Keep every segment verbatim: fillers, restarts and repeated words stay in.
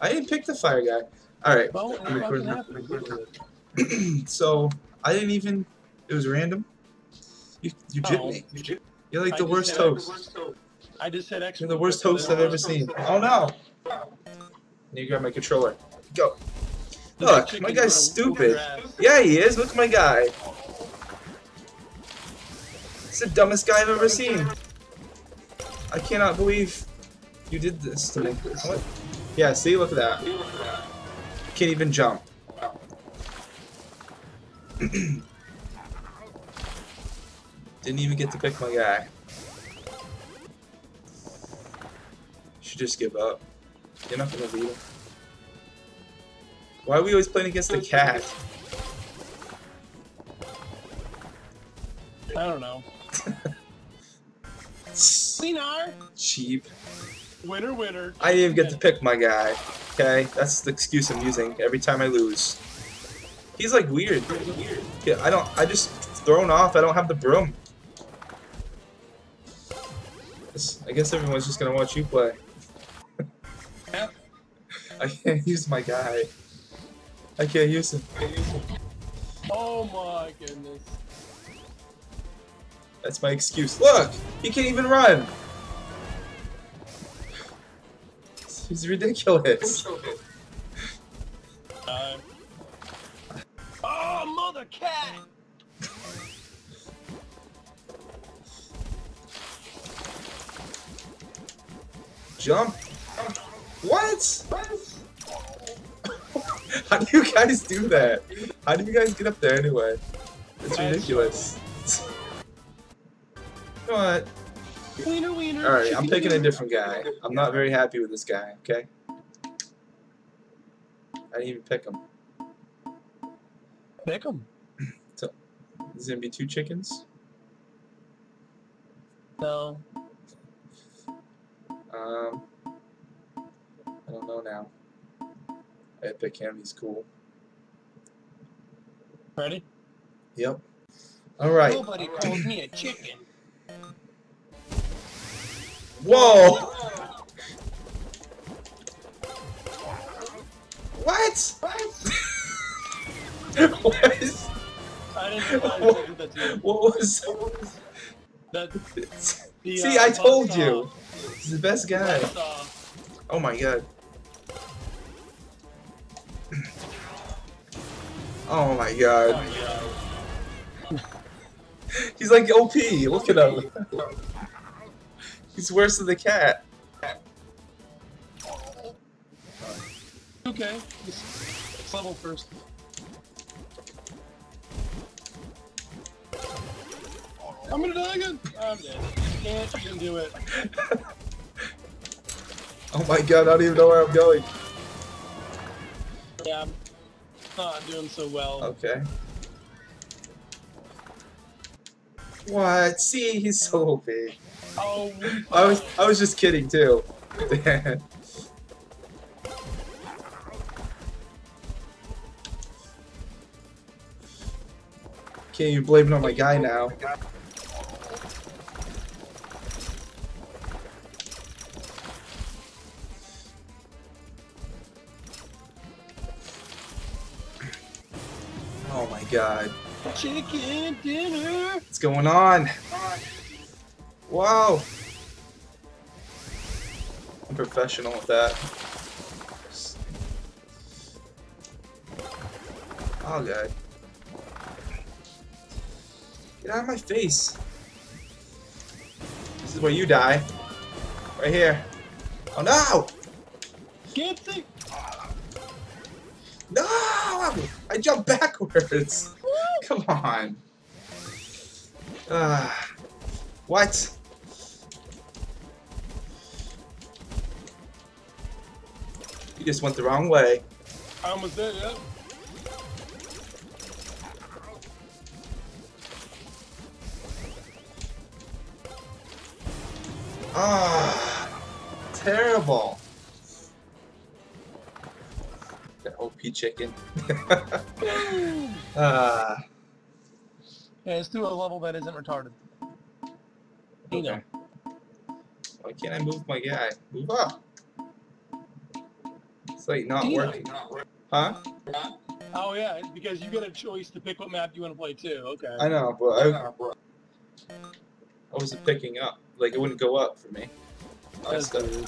I didn't pick the fire guy. Alright. Well, I'm recording now. I'm recording now. So I didn't even. It was random. You you jipped oh. me. You jipped. You're like the worst host. I just said actually. You're the worst host I've ever seen. Oh no! Need to grab my controller. Go. Look, my guy's stupid. Yeah, he is. Look at my guy. It's the dumbest guy I've ever seen. I cannot believe you did this to me. What? Yeah, see? Look at that. Can't even jump. Didn't even get to pick my guy. Should just give up. You're not gonna beat him. Why are we always playing against the cat? I don't know. Cleaner. Cheap. Winner, winner. I didn't even get to pick my guy. Okay, that's the excuse I'm using every time I lose. He's like weird. Yeah, I don't. I just thrown off. I don't have the broom. I guess everyone's just gonna watch you play. Yep. I can't use my guy. I can't use him. I can't use him. Oh my goodness. That's my excuse. Look! He can't even run! He's ridiculous. Uh, oh, mother cat! Jump! What? What? How do you guys do that? How do you guys get up there anyway? It's ridiculous. You know what? Wiener, wiener. Alright, I'm picking a different guy. I'm not very happy with this guy, okay? I didn't even pick him. Pick him. So, is there gonna be two chickens? No. Um, I don't know now. I pick him, he's cool. Ready? Yep. Alright. Nobody calls me a chicken. Whoa! What? What? What is... I didn't what, that to what was... What was... That, the, see, uh, I told you! Off. He's the best guy. Oh my god. Oh my god. Oh, yeah. He's like O P, look at him. He's worse than the cat. Okay, let's level first. I'm gonna die again! I'm dead. Can't even do it. Oh my god, I don't even know where I'm going. Yeah, I'm not doing so well. Okay. What? See, he's so O P. Oh, I was I was just kidding too. Can't even blame it on my guy now. Oh my god. Chicken dinner! What's going on? Wow! I'm professional with that. Oh god. Get out of my face. This is where you die. Right here. Oh no! Get the No! I jumped backwards! Come on. Uh, what? You just went the wrong way. I almost did, yeah. Ah, terrible. That O P chicken. Ah. uh. Yeah, it's to a level that isn't retarded. You know. Why can't I move my guy? Move up. Wait, not Dina. working. Huh? Oh yeah, because you get a choice to pick what map you want to play too. Okay. I know, but I, I, I wasn't picking up. Like it wouldn't go up for me. Oh, that's good.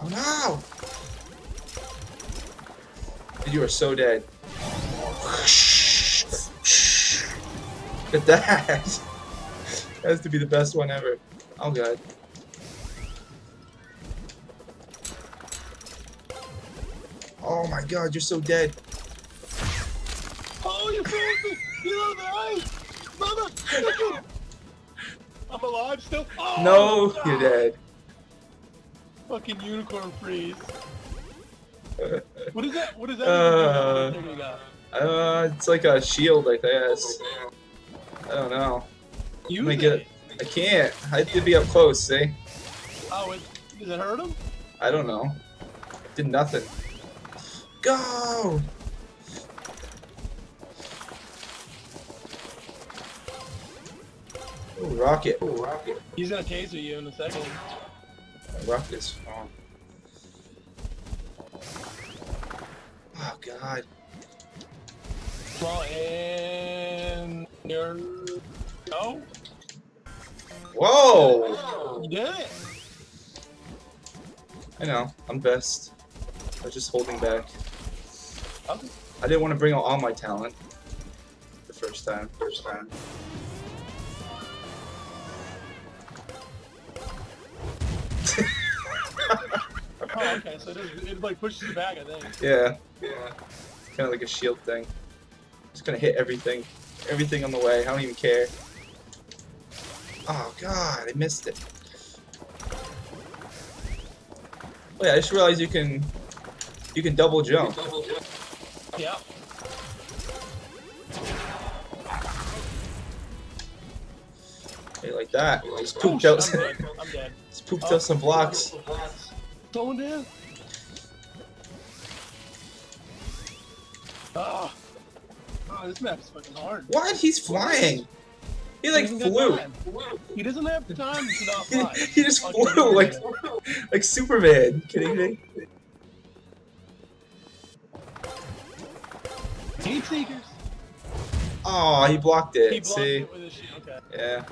Oh no! You are so dead. But that, that has to be the best one ever. Oh god. Oh my god, you're so dead. Oh, you fooled me! You love the ice! Mother! I'm alive still? Oh, no, no, you're dead. Fucking unicorn freeze. What is that? What is that? Uh, thing you got? Uh, it's like a shield, I guess. I don't know. You Let me get it. I can't. I have to be up close, see? Oh, it, does it hurt him? I don't know. Did nothing. Go! Ooh, rocket. Ooh, rocket. He's gonna taser you in a second. Rocket's on. Oh god. Well, and you're... No? Whoa! You did it! I know, I'm best. I was just holding back. Okay. I didn't want to bring out all my talent. The first time, first time. Oh, okay, so it, is, it like pushes you back, I think. Yeah. Yeah. It's kind of like a shield thing. Just gonna hit everything. Everything on the way. I don't even care. Oh god, I missed it. Oh yeah, I just realized you can you can double jump. Can double jump. Yeah. Hey, like that. Just pooped out some Just pooped out some blocks. Someone did? Ah. Oh, this map's fucking hard. What? He's flying. He like he flew. He doesn't have the time to not fly. He just oh, flew like like Superman. Kidding me? Heat seekers. Oh, he blocked it. He blocked See? It with his shield. Okay. Yeah.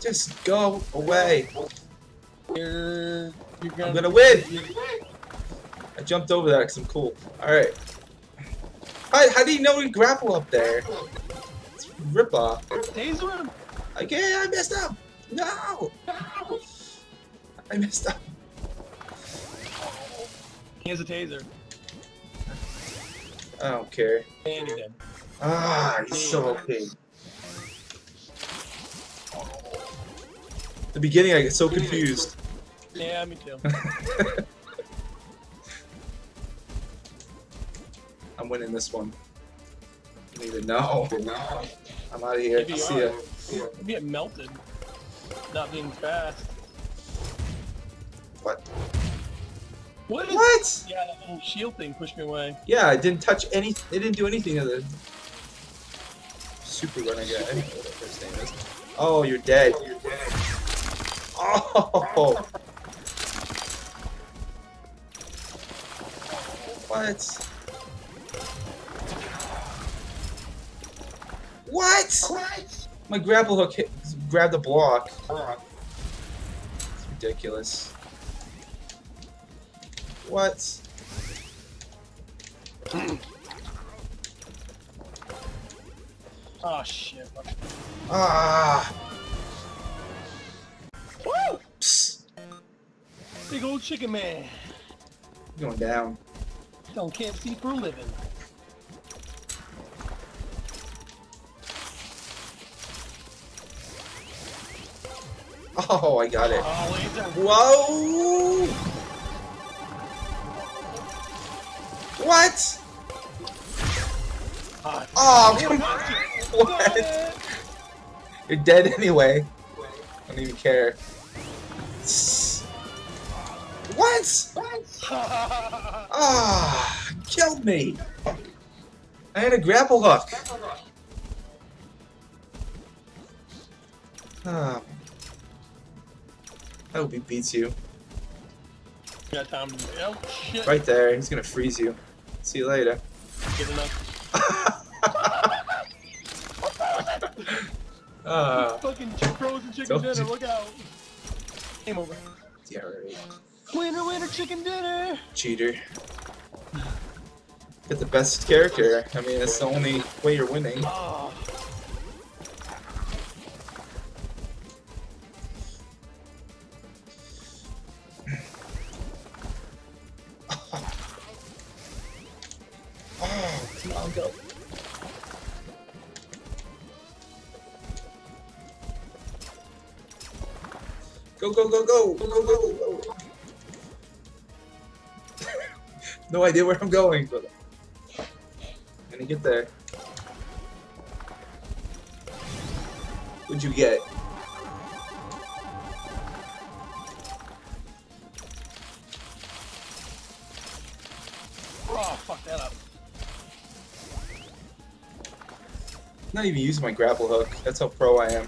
Just go away. You're, you're gonna I'm gonna win. I jumped over that because I'm cool. All right. How, how do you know we grapple up there? It's rip off. Taser him. Again, I messed up. No. no. I messed up. He has a taser. I don't care. And you're dead. Ah, he's so O P. At the beginning, I get so confused. Yeah, me too. I'm winning this one. I need to know. I'm out of here. Maybe See ya. I'm getting melted. Not being fast. What? What? Is what? Yeah, that little shield thing pushed me away. Yeah, I didn't touch any. It didn't do anything to the super run I got. I don't know what that first name is. Oh, you're dead. You're dead. Oh. What? What? What? My grapple hook hit, grabbed a block. It's ridiculous. What? Oh shit. Ah. Woo! Psst. Big old chicken man. I'm going down. Don't can't see for a living. Oh, I got it. Whoa! What? Oh, what? You're dead anyway. I don't even care. What? Ah, oh, killed me. I had a grapple hook. Oh my I hope he beats you. Got time to... Oh, shit. Right there. He's gonna freeze you. See you later. Good enough. What the hell? Uh, fucking frozen chicken dinner. You. Look out. Game over. Yeah, right. Winner, winner, chicken dinner. Cheater. Get the best character. I mean, that's the only way you're winning. Oh. Go, go, go, go, go, go, go, go. No idea where I'm going, but I'm gonna get there. What'd you get? Oh, fuck that up. I'm not even using my grapple hook. That's how pro I am.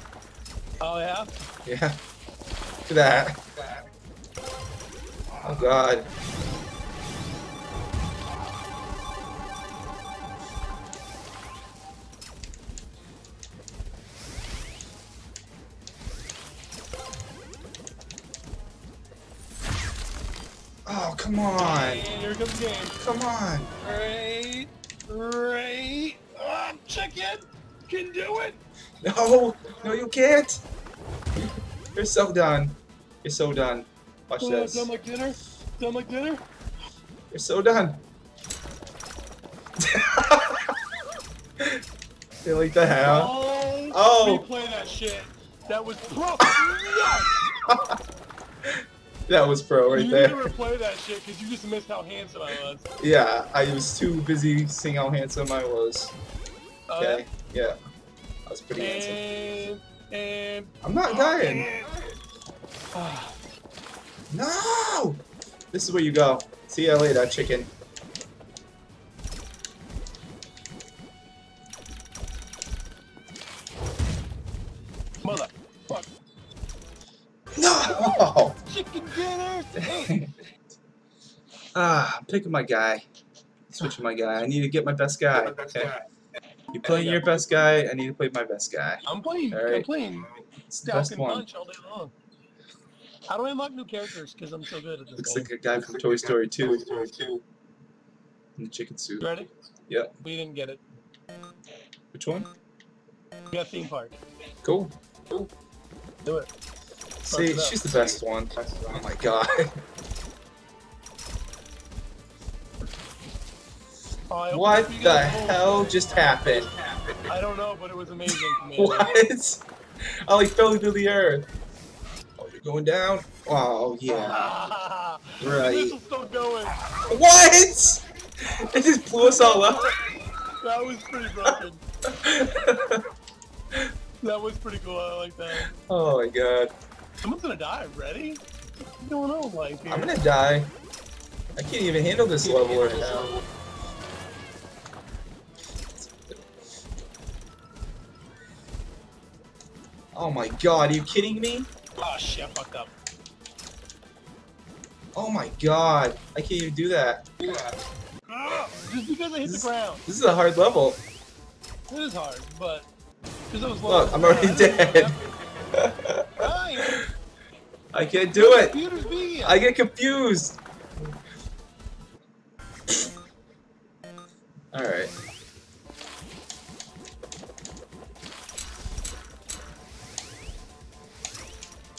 Oh, yeah? Yeah. That. Oh god. Oh come on. Here comes the game. Come on. Ray, Ray, oh, chicken can do it. No, no, you can't. You're so done. You're so done. Watch oh, this. Done like dinner? Done like dinner? You're so done. They like the hell. Oh! Oh. Replay that shit. That was pro. That was pro right you there. You never play that shit because you just missed how handsome I was. Yeah, I was too busy seeing how handsome I was. Okay. Uh, yeah. I was pretty and, handsome. And I'm not oh, dying. Man. Oh. No! This is where you go. See ya later, chicken. Motherfucker. No! Chicken dinner! Ah, I'm picking my guy. Switching my guy. I need to get my best guy. Okay. You playing your best guy, I need to play my best guy. I'm playing. All right. I'm playing. Best one. All day long. How do I unlock new characters? Because I'm so good at this. Looks game. like a guy from Toy Story two. Toy Story two. In the chicken suit. Ready? Yep. We didn't get it. Which one? We got theme park. Cool. Cool. Do it. Start See, it she's the best one. Oh my god. Oh, what the hell just happened? happened? I don't know, but it was amazing for me. What? I like fell into the earth. Going down? Oh, yeah. Ah, right. This is still going. What? It just blew us all up. That was pretty broken. That was pretty cool. I like that. Oh, my God. Someone's gonna die. Ready? What's going on, like? Here? I'm gonna die. I can't even handle this level right now. Oh, my God. Are you kidding me? Oh shit, I fucked up. Oh my god, I can't even do that. Yeah. Uh, just because I hit this, the ground. This is a hard level. It is hard, but... Because I was low. Look, I'm already yeah, dead. I, I can't do it. Being. I get confused. Alright.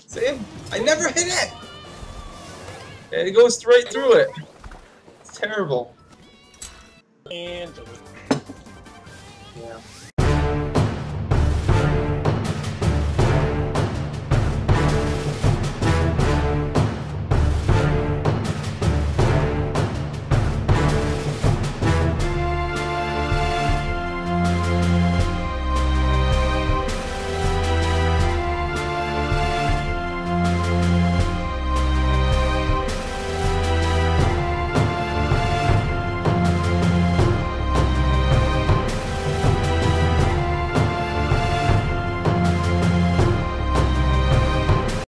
See? I never hit it! And it goes right through it. It's terrible. And... Yeah.